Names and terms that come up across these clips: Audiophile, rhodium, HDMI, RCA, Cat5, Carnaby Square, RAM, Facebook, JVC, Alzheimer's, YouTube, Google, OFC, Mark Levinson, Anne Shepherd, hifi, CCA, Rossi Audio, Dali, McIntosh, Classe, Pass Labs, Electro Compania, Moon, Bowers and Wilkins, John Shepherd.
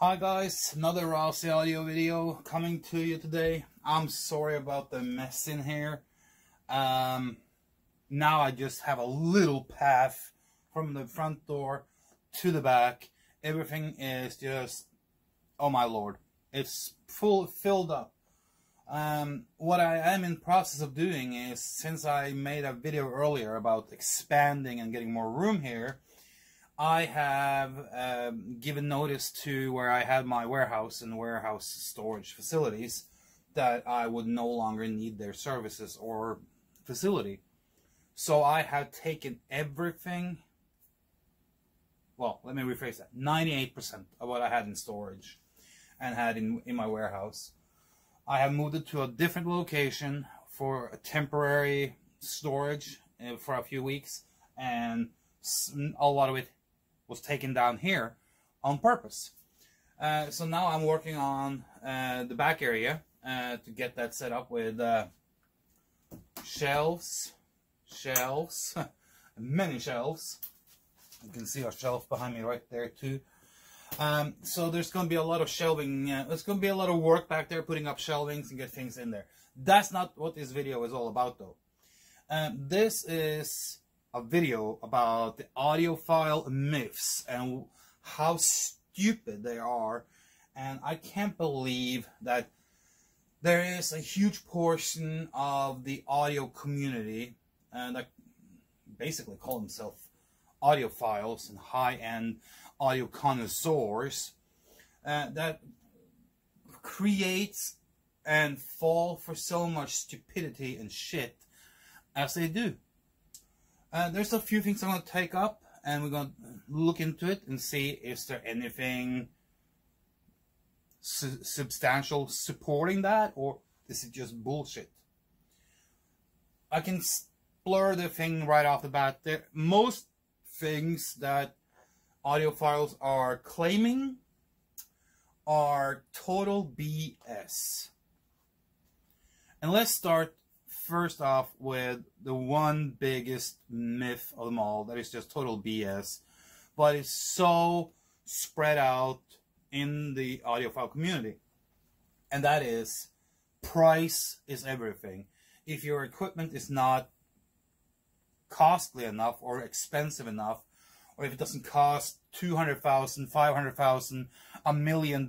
Hi guys, another Rossi Audio video coming to you today. I'm sorry about the mess in here. Now I just have a little path from the front door to the back. Everything is just, oh my lord, it's filled up. What I am in process of doing is, since I made a video earlier about expanding and getting more room here, I have given notice to where I had my warehouse and warehouse storage facilities that I would no longer need their services or facility. So I have taken everything, well, let me rephrase that, 98% of what I had in storage and had in my warehouse. I have moved it to a different location for a temporary storage for a few weeks, and a lot of it was taken down here on purpose. So now I'm working on the back area to get that set up with shelves, many shelves. You can see a shelf behind me right there too. So there's going to be a lot of shelving, there's going to be a lot of work back there putting up shelvings and get things in there. That's not what this video is all about though. This is a video about the audiophile myths and how stupid they are, and I can't believe that there is a huge portion of the audio community that basically call themselves audiophiles and high-end audio connoisseurs that creates and fall for so much stupidity and shit as they do. There's a few things I'm going to take up, and we're going to look into it and see is there anything substantial supporting that, or is it just bullshit. I can blur the thing right off the bat there. Most things that audiophiles are claiming are total BS. And let's start first off with the one biggest myth of them all that is just total BS, but it's so spread out in the audiophile community, and that is price is everything. If your equipment is not costly enough or expensive enough, or if it doesn't cost $200,000, $500,000, $1 million,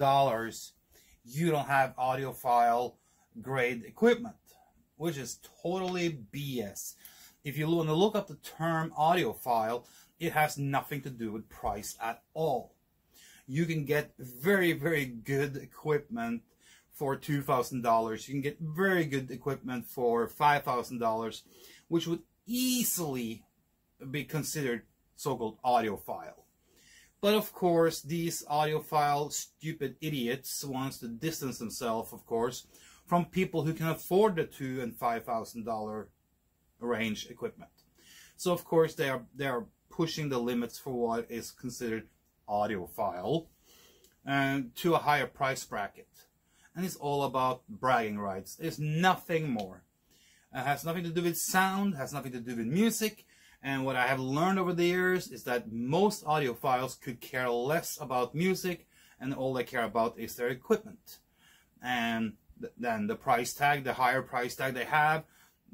you don't have audiophile grade equipment, which is totally BS. If you want to look up the term audiophile, it has nothing to do with price at all. You can get very, very good equipment for $2,000. You can get very good equipment for $5,000, which would easily be considered so-called audiophile. But of course, these audiophile stupid idiots wants to distance themselves, of course, from people who can afford the $2,000 and $5,000 range equipment. So of course they are pushing the limits for what is considered audiophile to a higher price bracket. And it's all about bragging rights. There's nothing more. It has nothing to do with sound, has nothing to do with music. And what I have learned over the years is that most audiophiles could care less about music, and all they care about is their equipment. And then the price tag, the higher price tag they have,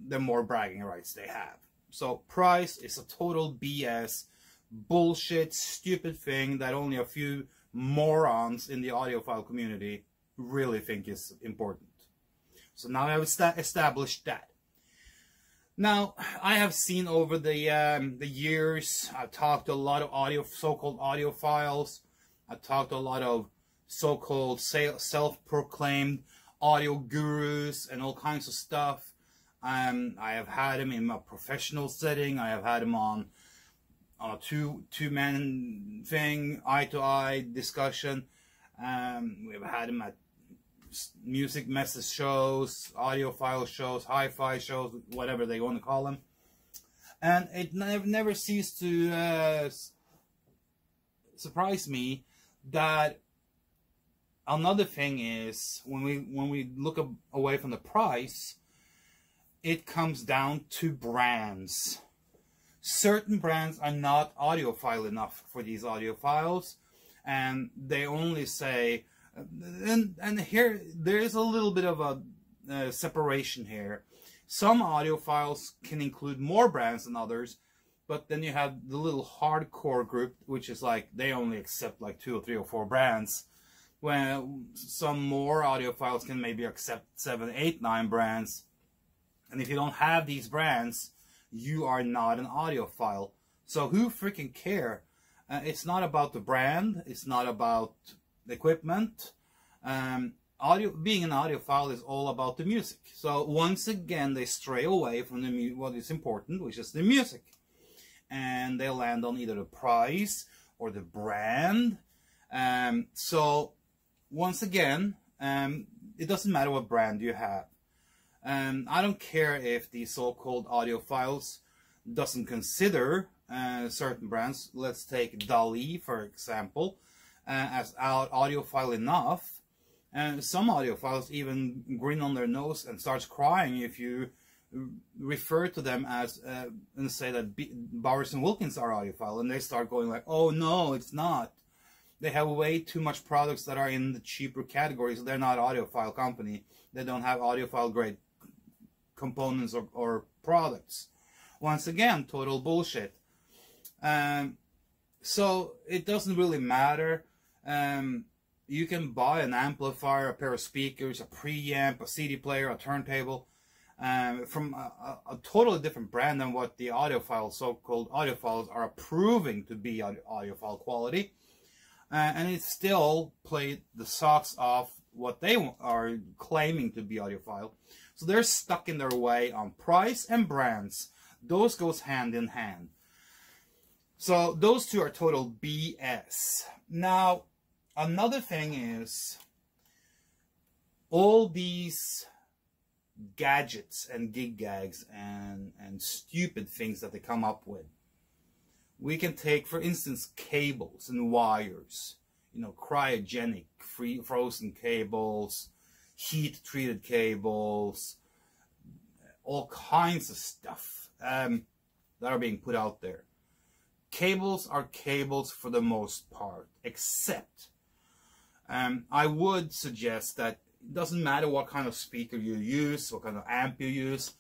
the more bragging rights they have. So price is a total BS, bullshit, stupid thing that only a few morons in the audiophile community really think is important. So now I have established that. Now, I have seen over the years, I've talked to a lot of so-called audiophiles. I've talked to a lot of so-called self-proclaimed audio gurus and all kinds of stuff. I have had him in a professional setting. I have had him on a two-man thing, eye-to-eye discussion. We've had him at music message shows, audiophile shows, hi-fi shows, whatever they want to call them. And it never ceased to surprise me that another thing is, when we look away from the price, it comes down to brands. Certain brands are not audiophile enough for these audiophiles, and they only say, and here there is a little bit of a separation here. Some audiophiles can include more brands than others, but then you have the little hardcore group, which is like they only accept like 2 or 3 or 4 brands. When some more audiophiles can maybe accept 7, 8, 9 brands. And if you don't have these brands, you are not an audiophile. So who freaking care? It's not about the brand. It's not about the equipment. Being an audiophile is all about the music. So once again, they stray away from the what is important, which is the music. And they land on either the price or the brand. So once again, it doesn't matter what brand you have. I don't care if the so-called audiophiles doesn't consider certain brands. Let's take Dali, for example, as audiophile enough. Some audiophiles even grin on their nose and starts crying if you refer to them as and say that Bowers and Wilkins are audiophile, and they start going like, oh no, it's not. They have way too much products that are in the cheaper categories. They're not audiophile company. They don't have audiophile grade components or products. Once again, total bullshit. So it doesn't really matter. You can buy an amplifier, a pair of speakers, a preamp, a CD player, a turntable from a totally different brand than what the audiophile, so-called audiophiles, are proving to be audiophile quality. And it still played the socks off what they are claiming to be audiophile. So they're stuck in their way on price and brands. Those goes hand in hand. So those two are total BS. Now, another thing is all these gadgets and gig gags and stupid things that they come up with. We can take, for instance, cables and wires, you know, cryogenic, frozen cables, heat-treated cables, all kinds of stuff that are being put out there. Cables are cables for the most part, except I would suggest that it doesn't matter what kind of speaker you use, what kind of amp you use.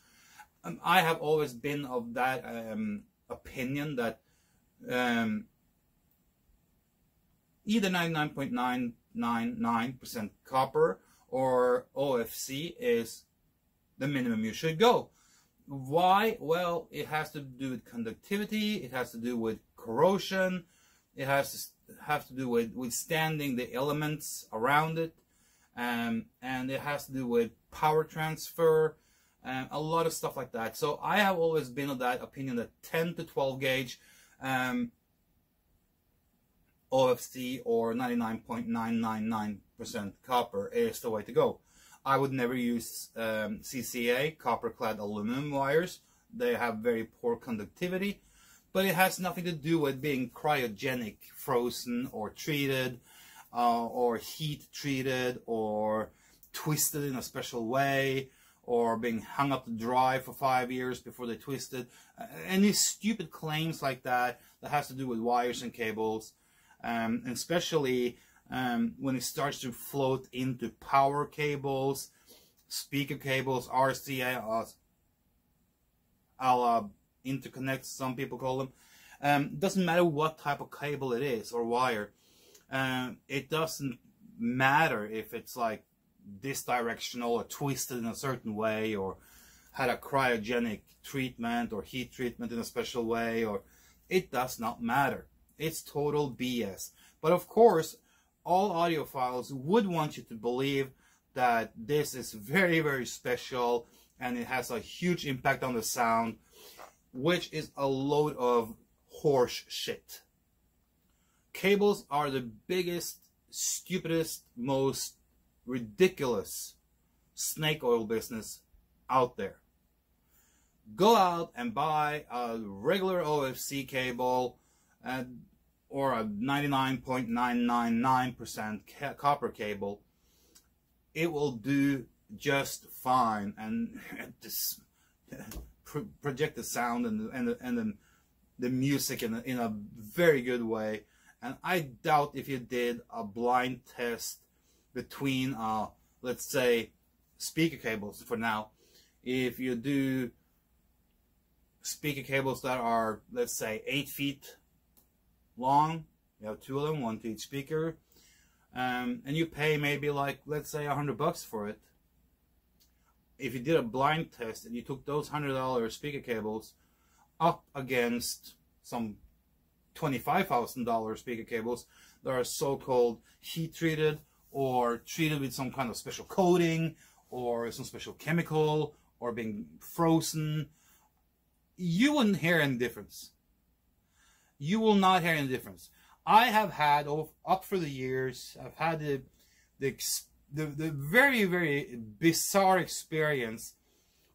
I have always been of that opinion that either 99.999% copper or OFC is the minimum you should go. Why? Well, it has to do with conductivity, it has to do with corrosion, it has to do with withstanding the elements around it, and it has to do with power transfer, a lot of stuff like that. So I have always been of that opinion that 10 to 12 gauge OFC or 99.999% copper is the way to go. I would never use CCA, copper-clad aluminum wires. They have very poor conductivity, but it has nothing to do with being cryogenic, frozen or treated, or heat-treated, or twisted in a special way, or being hung up to dry for 5 years before they twisted. Any stupid claims like that that has to do with wires and cables, and especially when it starts to float into power cables, speaker cables, RCA, a la interconnects, some people call them. Doesn't matter what type of cable it is or wire. It doesn't matter if it's like this directional or twisted in a certain way or had a cryogenic treatment or heat treatment in a special way, or it does not matter. It's total BS. But of course, all audiophiles would want you to believe that this is very, very special and it has a huge impact on the sound, which is a load of horse shit. Cables are the biggest, stupidest, most ridiculous snake oil business out there. Go out and buy a regular OFC cable or a 99.999% copper cable. It will do just fine and just project the sound and the music in a very good way And I doubt if you did a blind test between, let's say, speaker cables for now. If you do speaker cables that are, let's say, 8 feet long, you have 2 of them, 1 to each speaker, and you pay maybe like, let's say, $100 for it. If you did a blind test and you took those $100 speaker cables up against some $25,000 speaker cables that are so-called heat-treated or treated with some kind of special coating or some special chemical or being frozen, you wouldn't hear any difference. You will not hear any difference. I have had, up for the years, I've had the very, very bizarre experience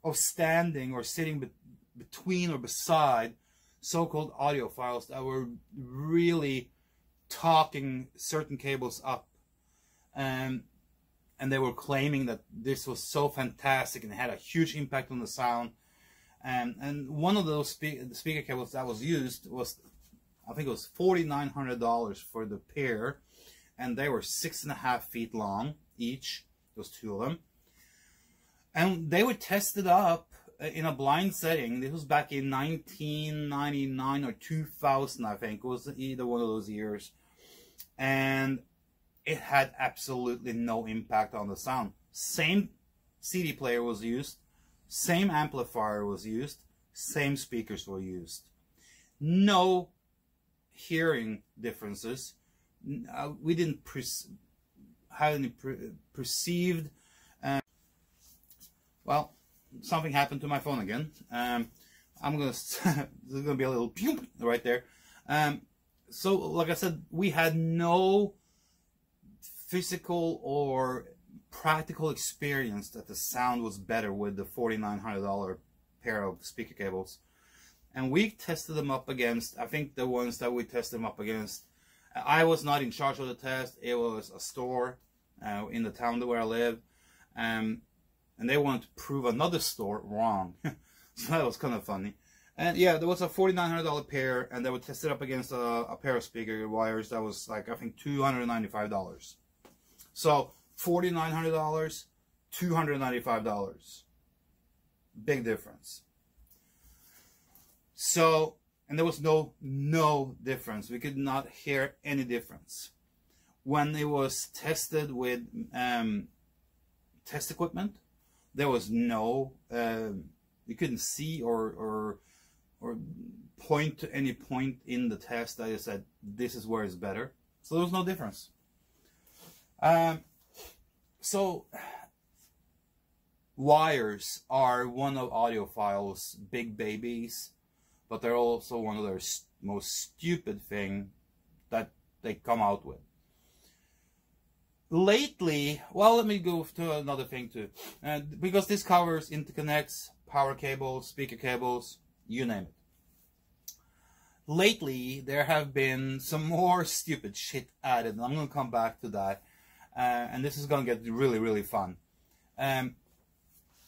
of standing or sitting between or beside so-called audiophiles that were really talking certain cables up, and they were claiming that this was so fantastic and had a huge impact on the sound. And one of those speaker cables that was used was, I think it was $4,900 for the pair, and they were 6.5 feet long each, those 2 of them. And they were tested up in a blind setting. This was back in 1999 or 2000, I think. It was either one of those years. And it had absolutely no impact on the sound. Same CD player was used. Same amplifier was used. Same speakers were used. No hearing differences. We didn't have any perceived... Well... something happened to my phone again. I'm gonna there's gonna be a little right there. So like I said, we had no physical or practical experience that the sound was better with the $4,900 pair of speaker cables, and we tested them up against, I think the ones that we tested them up against, I was not in charge of the test. It was a store in the town where I live, and they wanted to prove another store wrong. So that was kind of funny. And yeah, there was a $4,900 pair, and they were tested up against a pair of speaker wires that was like, I think, $295. So $4,900, $295. Big difference. So, and there was no difference. We could not hear any difference. When it was tested with test equipment, there was no, you couldn't see or point to any point in the test that I said, this is where it's better. So there was no difference. So wires are one of audiophiles' big babies, but they're also one of their most stupid thing that they come out with. Lately, well, let me go to another thing too, because this covers interconnects, power cables, speaker cables, you name it. Lately, there have been some more stupid shit added, and I'm going to come back to that, and this is going to get really, really fun.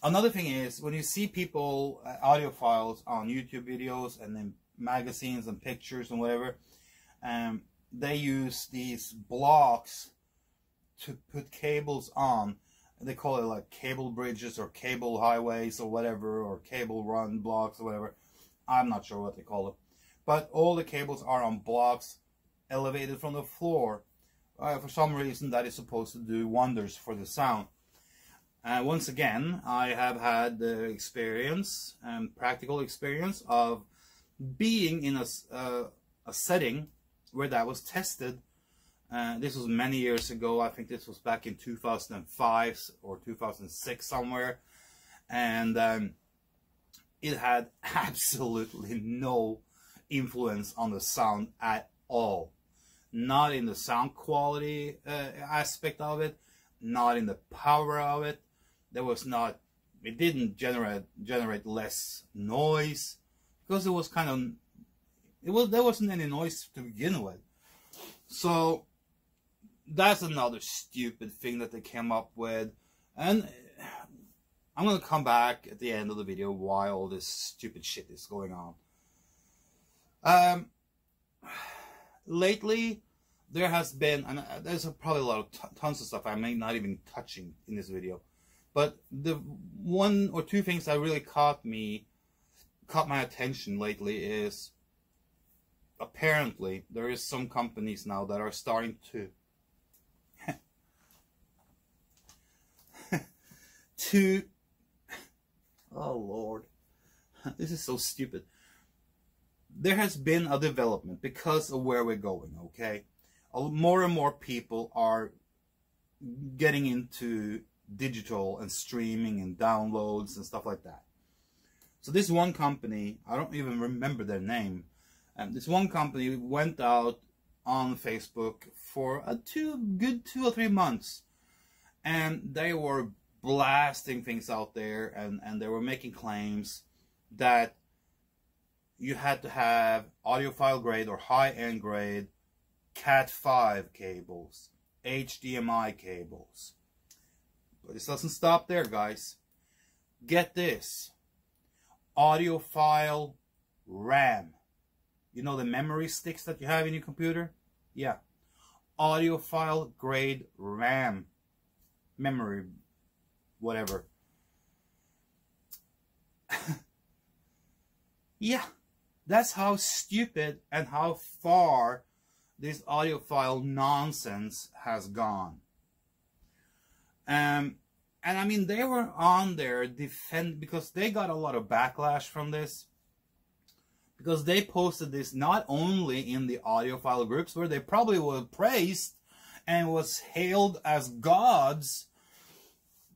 Another thing is, when you see people, audiophiles on YouTube videos and in magazines and pictures and whatever, they use these blocks to put cables on. They call it like cable bridges or cable highways or whatever, or cable run blocks or whatever. I'm not sure what they call it, but all the cables are on blocks elevated from the floor. For some reason that is supposed to do wonders for the sound. Once again, I have had the experience and practical experience of being in a setting where that was tested. This was many years ago. I think this was back in 2005 or 2006 somewhere, and it had absolutely no influence on the sound at all. Not in the sound quality aspect of it, not in the power of it. There was not. It didn't generate less noise, because it was kind of. There wasn't any noise to begin with, so. That's another stupid thing that they came up with, and I'm going to come back at the end of the video why all this stupid shit is going on. lately there has been, and there's probably a lot of tons of stuff I may not even touching in this video, but the one or two things that really caught my attention lately is apparently there is some companies now that are starting to oh Lord, this is so stupid. There has been a development because of where we're going, okay? More and more people are getting into digital and streaming and downloads and stuff like that. So this one company, I don't even remember their name, and this one company went out on Facebook for a good two or three months, and they were blasting things out there, and they were making claims that you had to have audiophile grade or high-end grade Cat 5 cables, HDMI cables. But this doesn't stop there, guys. Get this. Audiophile RAM. You know the memory sticks that you have in your computer? Yeah. Audiophile grade RAM. Memory, whatever. Yeah. That's how stupid and how far this audiophile nonsense has gone. And I mean, they were on there because they got a lot of backlash from this, because they posted this not only in the audiophile groups where they probably were praised and was hailed as gods,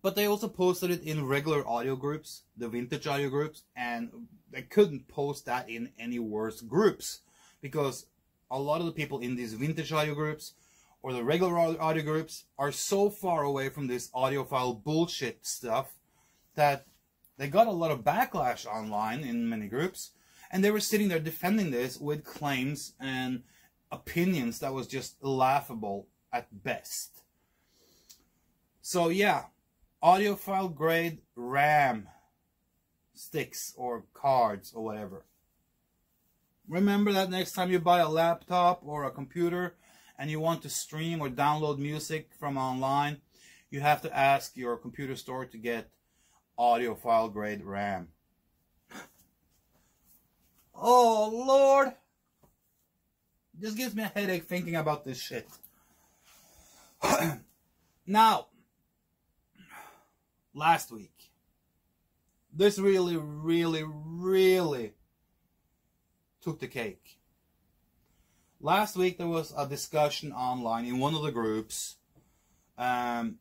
but they also posted it in regular audio groups, the vintage audio groups, and they couldn't post that in any worse groups, because a lot of the people in these vintage audio groups or the regular audio groups are so far away from this audiophile bullshit stuff that they got a lot of backlash online in many groups, and they were sitting there defending this with claims and opinions that was just laughable at best. So yeah, audiophile grade RAM sticks or cards or whatever. Remember that next time you buy a laptop or a computer and you want to stream or download music from online, you have to ask your computer store to get audiophile grade RAM. Oh Lord, this gives me a headache thinking about this shit. Now, last week, this really, really, really took the cake. Last week there was a discussion online in one of the groups, and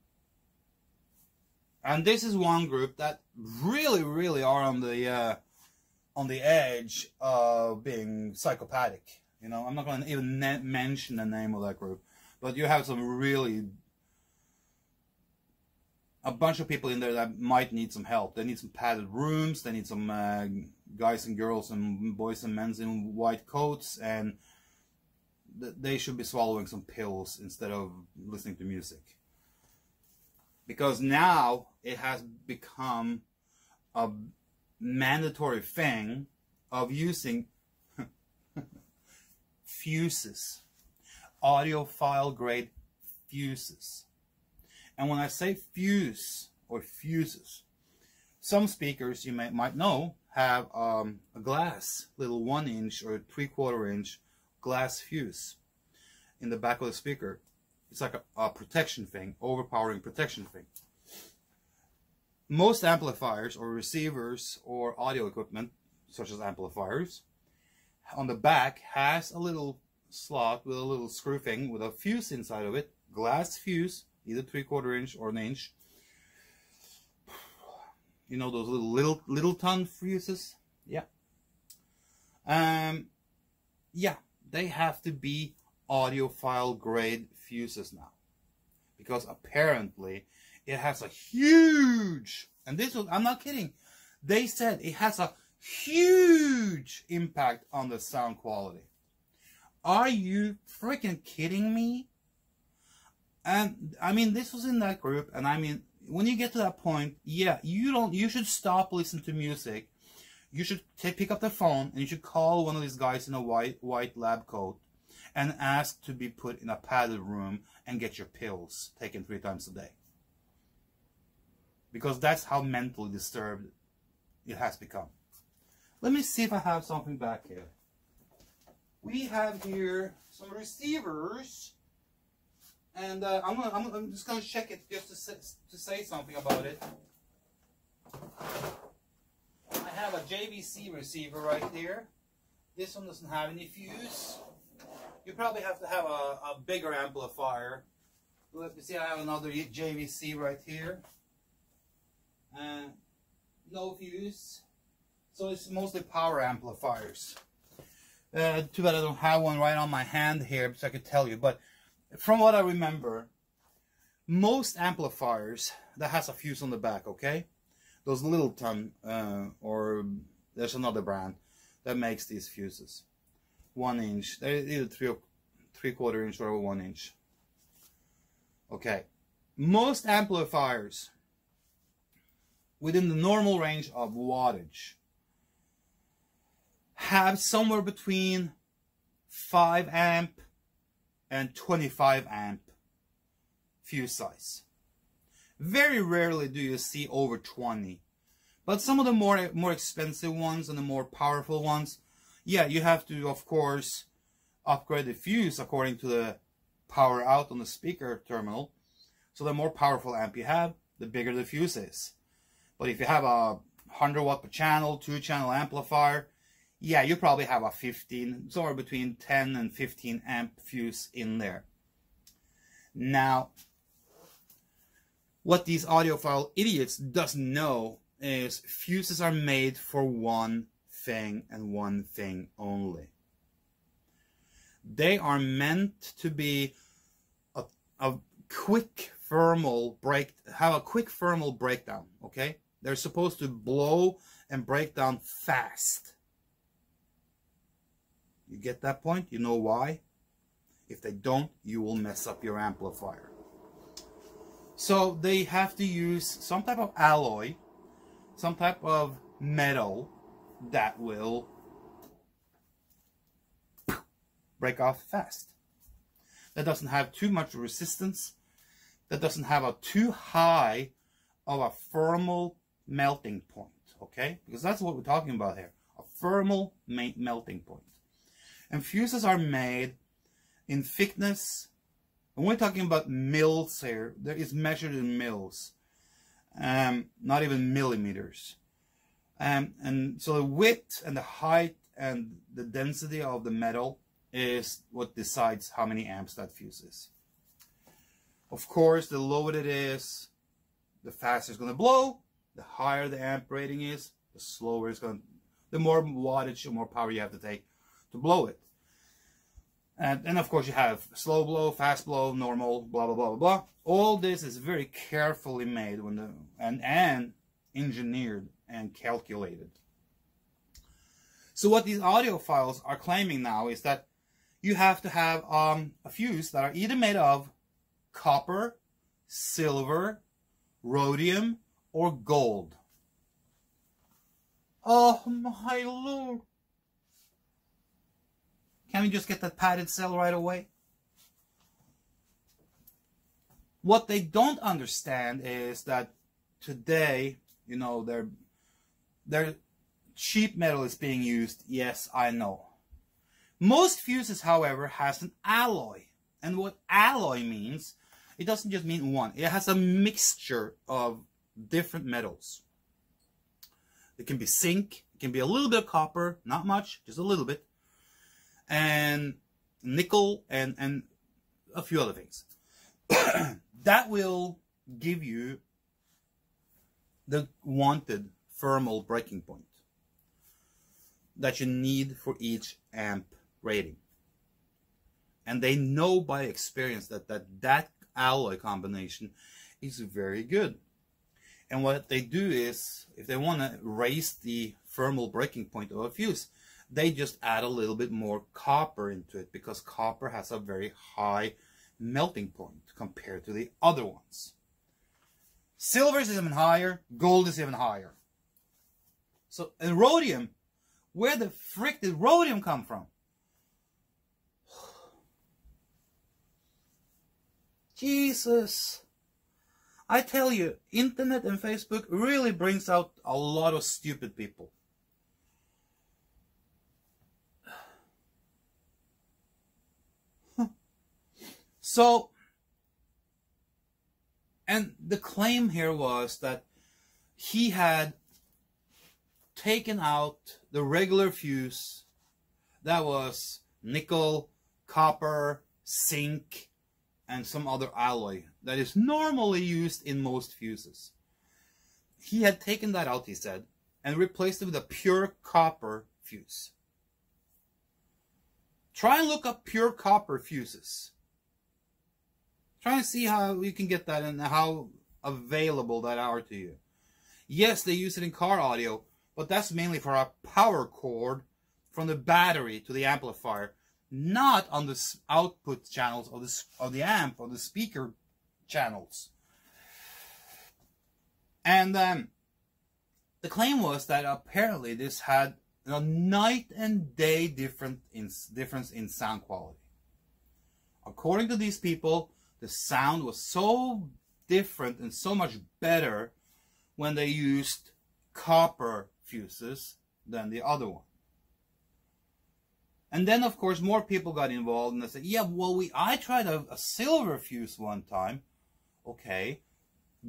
this is one group that really, really are on the edge of being psychopathic. You know, I'm not going to even mention the name of that group, but you have some really, a bunch of people in there that might need some help. They need some padded rooms. They need some guys and girls and boys and men in white coats. And they should be swallowing some pills instead of listening to music. Because now it has become a mandatory thing of using fuses. Audiophile grade fuses. And when I say fuse or fuses, some speakers you might know have a glass, little 1-inch or 3/4-inch glass fuse in the back of the speaker. It's like a protection thing, overpowering protection thing. Most amplifiers or receivers or audio equipment, such as amplifiers, on the back has a little slot with a little screw thing with a fuse inside of it, glass fuse. Either 3/4-inch or 1 inch. You know those little ton fuses? Yeah. Yeah, they have to be audiophile grade fuses now, because apparently it has a huge, and this was, I'm not kidding, they said it has a huge impact on the sound quality. Are you freaking kidding me? And I mean, this was in that group, and I mean, when you get to that point, yeah, you should stop listening to music. You should pick up the phone and you should call one of these guys in a white lab coat and ask to be put in a padded room and get your pills taken 3 times a day. Because that's how mentally disturbed it has become. Let me see if I have something back here. We have here some receivers, and I'm just going to check it just to say something about it. I have a JVC receiver right there. This one doesn't have any fuse. You probably have to have a bigger amplifier. Let me see, I have another JVC right here. No fuse. So it's mostly power amplifiers. Too bad I don't have one right on my hand here so I could tell you. But from what I remember, most amplifiers that has a fuse on the back, okay? Those Littleton, or there's another brand that makes these fuses. 1 inch, they're either 3/4 inch or 1 inch. Okay, most amplifiers within the normal range of wattage have somewhere between 5 amp and 25 amp fuse size. Very rarely do you see over 20, but some of the more expensive ones and the more powerful ones, yeah, you have to, of course, upgrade the fuse according to the power out on the speaker terminal. So the more powerful amp you have, the bigger the fuse is. But if you have a 100 watt per channel, 2-channel amplifier, yeah, you probably have a 15, somewhere between 10 and 15 amp fuse in there. Now, what these audiophile idiots doesn't know is fuses are made for one thing and one thing only. They are meant to be have a quick thermal breakdown, okay? They're supposed to blow and break down fast. You get that point? You know why? If they don't, you will mess up your amplifier. So they have to use some type of alloy, some type of metal that will break off fast. That doesn't have too much resistance. That doesn't have a too high of a thermal melting point, okay? Because that's what we're talking about here, a thermal melting point. And fuses are made in thickness. And we're talking about mils here. There is measured in mils, not even millimeters. And so the width and the height and the density of the metal is what decides how many amps that fuse is. Of course, the lower it is, the faster it's going to blow. The higher the amp rating is, the slower it's going to, the more wattage or more power you have to take to blow it. And of course you have slow blow, fast blow, normal, blah, blah, blah, blah, blah. All this is very carefully made when the, and engineered and calculated. So what these audiophiles are claiming now is that you have to have a fuse that are either made of copper, silver, rhodium, or gold. Oh my Lord. Can we just get that padded cell right away? What they don't understand is that today, you know, their cheap metal is being used. Yes, I know. Most fuses, however, has an alloy. And what alloy means, it doesn't just mean one. It has a mixture of different metals. It can be zinc. It can be a little bit of copper. Not much, just a little bit. And nickel and a few other things that will give you the wanted thermal breaking point that you need for each amp rating. And they know by experience that that alloy combination is very good. And what they do is, if they want to raise the thermal breaking point of a fuse, they just add a little bit more copper into it, because copper has a very high melting point compared to the other ones. Silver is even higher. Gold is even higher. So, and rhodium, where the frick did rhodium come from? Jesus. I tell you, internet and Facebook really brings out a lot of stupid people. So, and the claim here was that he had taken out the regular fuse that was nickel, copper, zinc, and some other alloy that is normally used in most fuses. He had taken that out, he said, and replaced it with a pure copper fuse. Try and look up pure copper fuses. Try and see how you can get that and how available that are to you. Yes, they use it in car audio, but that's mainly for a power cord from the battery to the amplifier, not on the output channels of the amp or the speaker channels. And the claim was that apparently this had a night and day difference in sound quality. According to these people, the sound was so different and so much better when they used copper fuses than the other one. And then, of course, more people got involved and they said, yeah, well, I tried a silver fuse one time. Okay,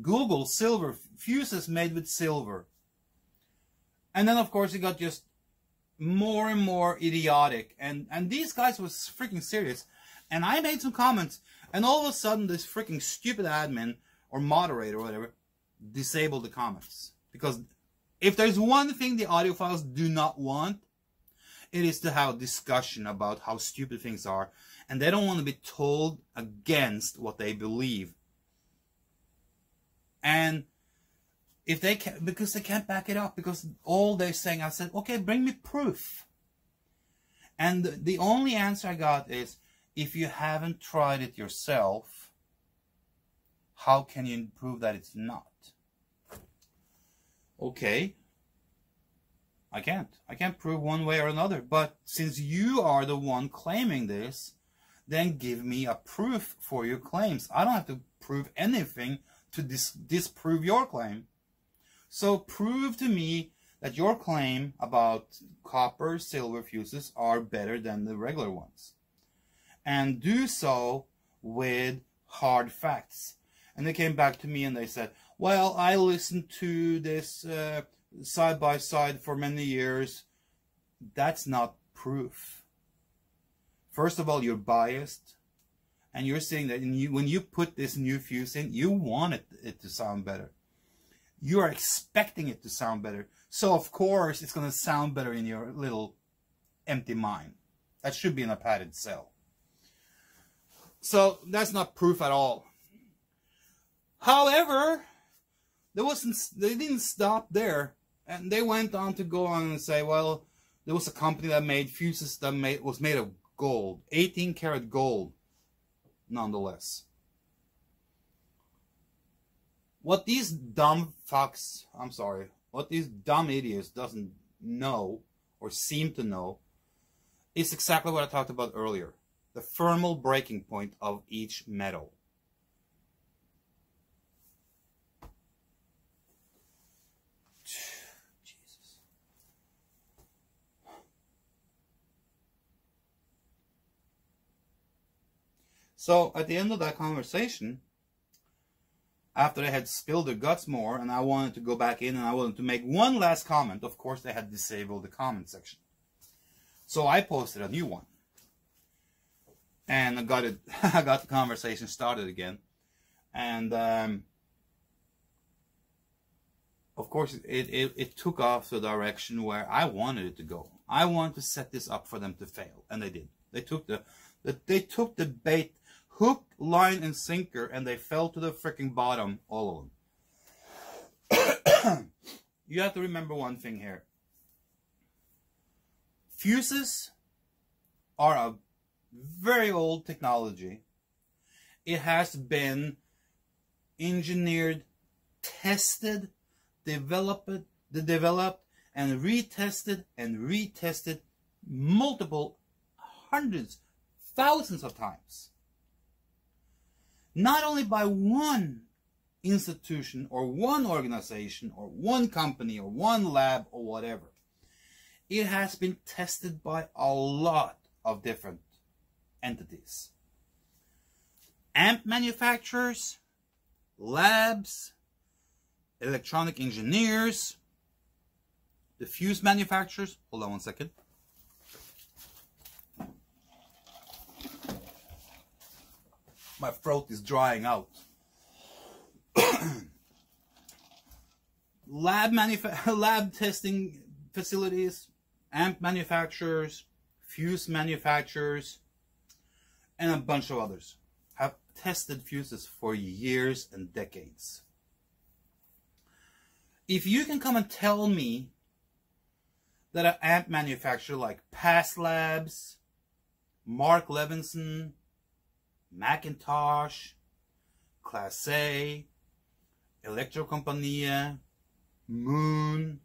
Google silver fuses made with silver. And then, of course, it got just more and more idiotic. And these guys were freaking serious. And I made some comments. And all of a sudden, this freaking stupid admin or moderator or whatever disabled the comments. Because if there's one thing the audiophiles do not want, it is to have a discussion about how stupid things are. And they don't want to be told against what they believe. And if they can't, because they can't back it up, because all they're saying, I said, okay, bring me proof. And the only answer I got is, if you haven't tried it yourself, how can you prove that it's not? Okay. I can't prove one way or another. But since you are the one claiming this, then give me a proof for your claims. I don't have to prove anything to disprove your claim. So prove to me that your claim about copper, silver fuses are better than the regular ones. And do so with hard facts. And they came back to me and they said, well, I listened to this side by side for many years. That's not proof. First of all, you're biased. And you're saying that when you put this new fuse in, you wanted it to sound better. You are expecting it to sound better. So, of course, it's going to sound better in your little empty mind. That should be in a padded cell. So that's not proof at all. However, they didn't stop there. And they went on to go on and say, well, there was a company that made fuses that was made of gold, 18 karat gold, nonetheless. What these dumb fucks, I'm sorry, what these dumb idiots doesn't know or seem to know is exactly what I talked about earlier. The thermal breaking point of each metal. Jesus. So at the end of that conversation, after they had spilled their guts more and I wanted to go back in and I wanted to make one last comment, of course they had disabled the comment section. So I posted a new one. And I got it. I got the conversation started again, and of course, it took off the direction where I wanted it to go. I wanted to set this up for them to fail, and they did. They took the bait, hook, line, and sinker, and they fell to the freaking bottom, all of them. You have to remember one thing here. Fuses are a very old technology. It has been engineered, tested, developed and retested multiple hundreds, thousands of times. not only by one institution or one organization or one company or one lab or whatever. It has been tested by a lot of different entities. Amp manufacturers, labs, electronic engineers, the fuse manufacturers. Hold on one second. My throat is drying out. lab testing facilities, amp manufacturers, fuse manufacturers, and a bunch of others have tested fuses for years and decades. If you can come and tell me that an amp manufacturer like Pass Labs, Mark Levinson, McIntosh, Classe, Electro Compania, Moon,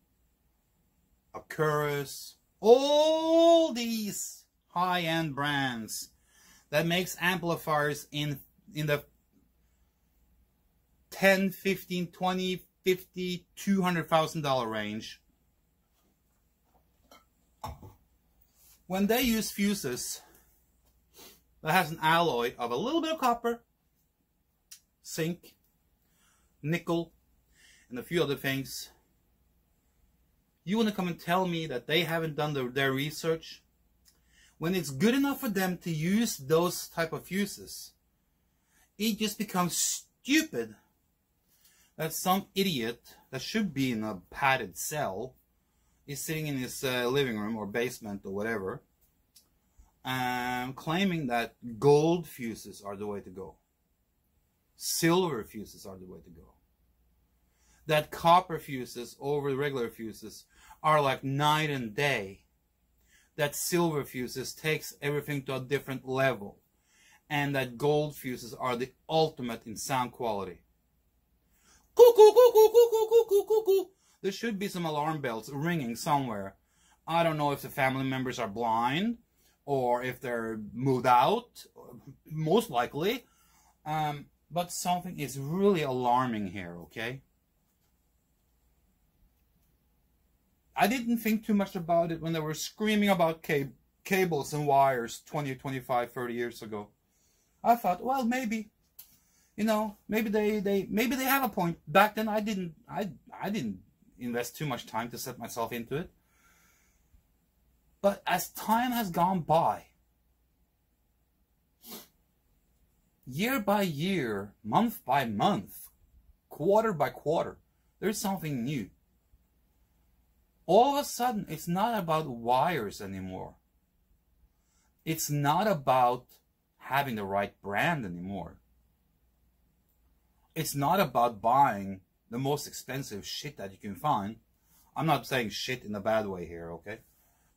Oculus, all these high-end brands that makes amplifiers in the 10, 15, 20, 50, $200,000 range. When they use fuses that has an alloy of a little bit of copper, zinc, nickel, and a few other things, you want to come and tell me that they haven't done their research? When it's good enough for them to use those type of fuses, it just becomes stupid that some idiot that should be in a padded cell is sitting in his living room or basement or whatever, claiming that gold fuses are the way to go, silver fuses are the way to go, that copper fuses over regular fuses are like night and day, that silver fuses takes everything to a different level, and that gold fuses are the ultimate in sound quality. There should be some alarm bells ringing somewhere. I don't know if the family members are blind or if they're moved out, most likely, but something is really alarming here, okay? I didn't think too much about it when they were screaming about cables and wires 20, 25, 30 years ago. I thought, well, maybe, you know, maybe they have a point. Back then, I didn't invest too much time to set myself into it. But as time has gone by, year by year, month by month, quarter by quarter, there's something new. All of a sudden, it's not about wires anymore. It's not about having the right brand anymore. It's not about buying the most expensive shit that you can find. I'm not saying shit in a bad way here, okay?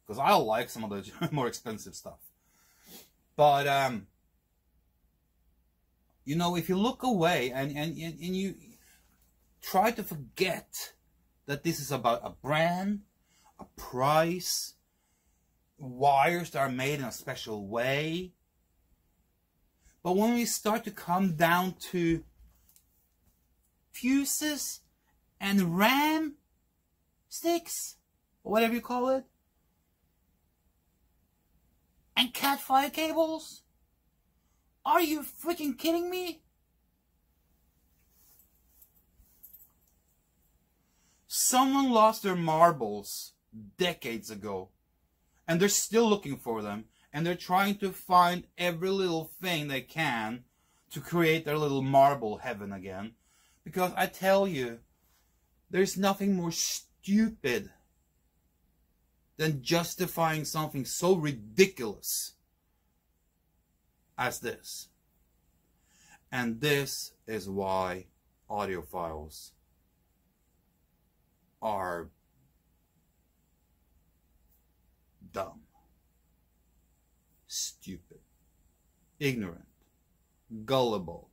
Because I like some of the more expensive stuff. But, you know, if you look away and you try to forget that this is about a brand, a price, wires that are made in a special way. But when we start to come down to fuses and RAM sticks, or whatever you call it, and Cat5 cables? Are you freaking kidding me? Someone lost their marbles decades ago, and they're still looking for them, and they're trying to find every little thing they can to create their little marble heaven again. Because I tell you, there's nothing more stupid than justifying something so ridiculous as this. And this is why audiophiles are dumb, stupid, ignorant, gullible.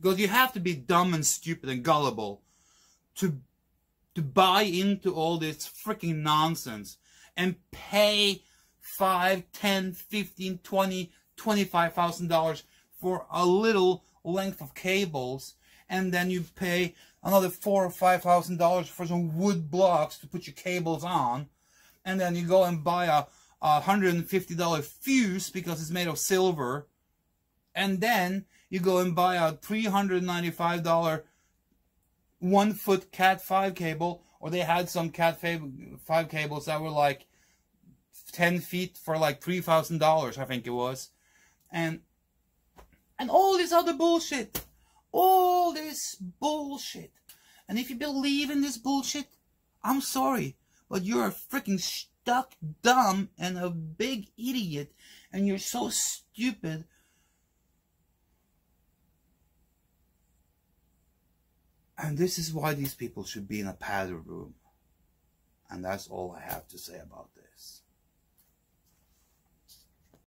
Because you have to be dumb and stupid and gullible to buy into all this freaking nonsense and pay $5, $10, $15, $20, $25,000 for a little length of cables, and then you pay another $4,000 or $5,000 for some wood blocks to put your cables on, and then you go and buy a $150 fuse because it's made of silver, and then you go and buy a $395 1-foot Cat 5 cable, or they had some Cat 5 cables that were like 10 feet for like $3,000, I think it was, and all this other bullshit, all this bullshit. And if you believe in this bullshit, I'm sorry, but you're a freaking stuck, dumb, and a big idiot, and you're so stupid. And this is why these people should be in a padded room. And that's all I have to say about this.